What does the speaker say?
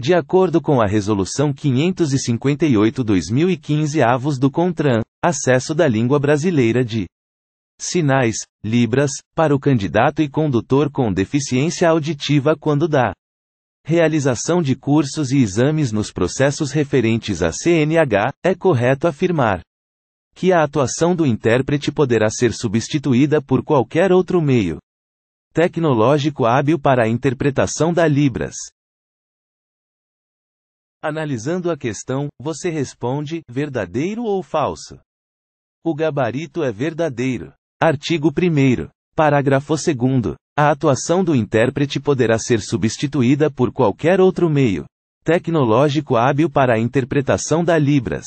De acordo com a Resolução 558/2015 avos do CONTRAN, acesso da língua brasileira de sinais, Libras, para o candidato e condutor com deficiência auditiva quando da realização de cursos e exames nos processos referentes à CNH, é correto afirmar que a atuação do intérprete poderá ser substituída por qualquer outro meio tecnológico hábil para a interpretação da Libras. Analisando a questão, você responde, verdadeiro ou falso? O gabarito é verdadeiro. Artigo 1º. Parágrafo 2º. A atuação do intérprete poderá ser substituída por qualquer outro meio tecnológico hábil para a interpretação da Libras.